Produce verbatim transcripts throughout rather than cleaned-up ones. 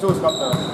So it's got that.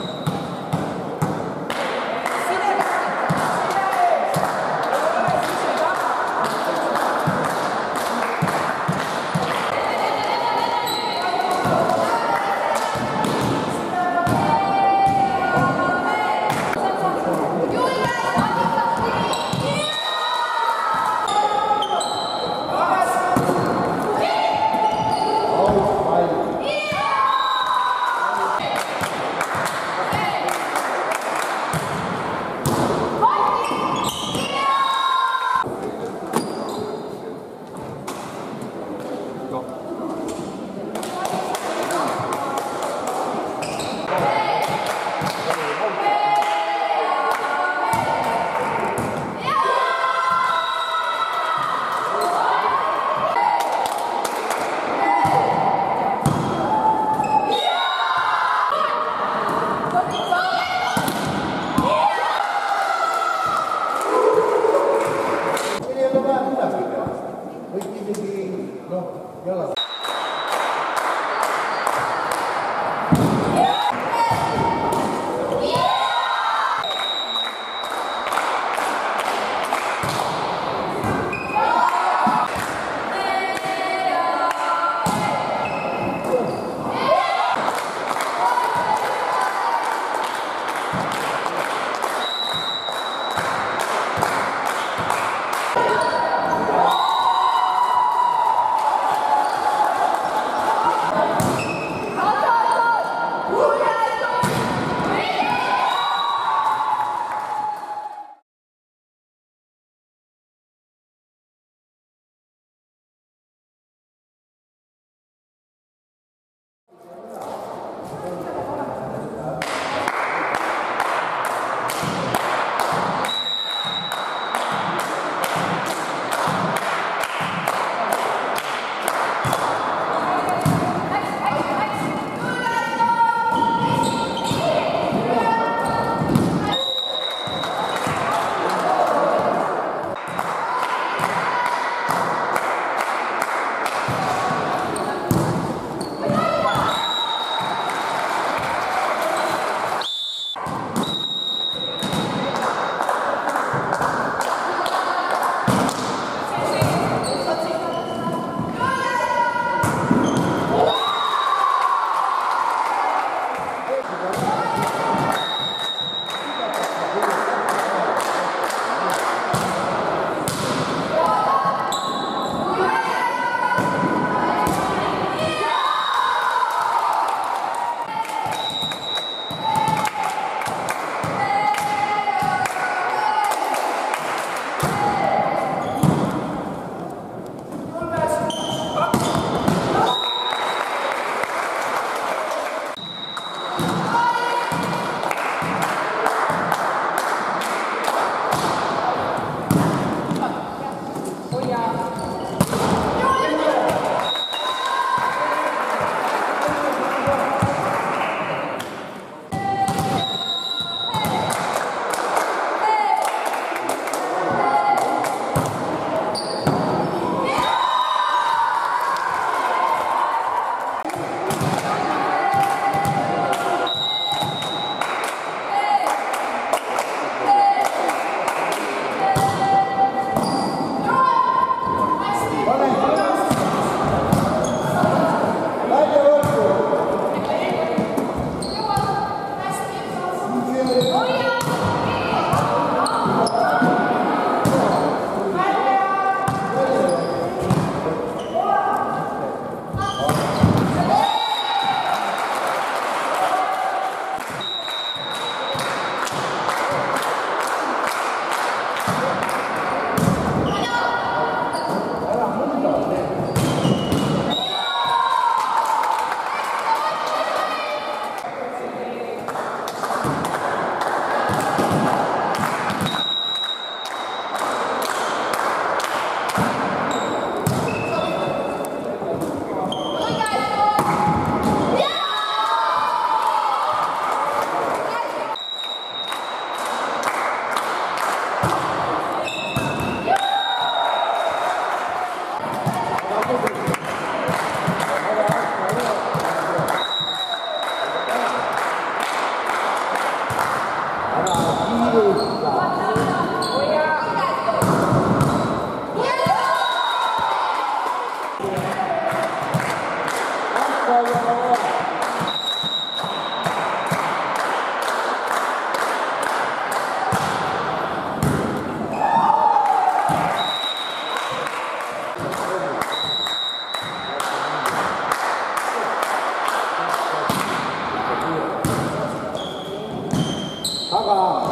Come on.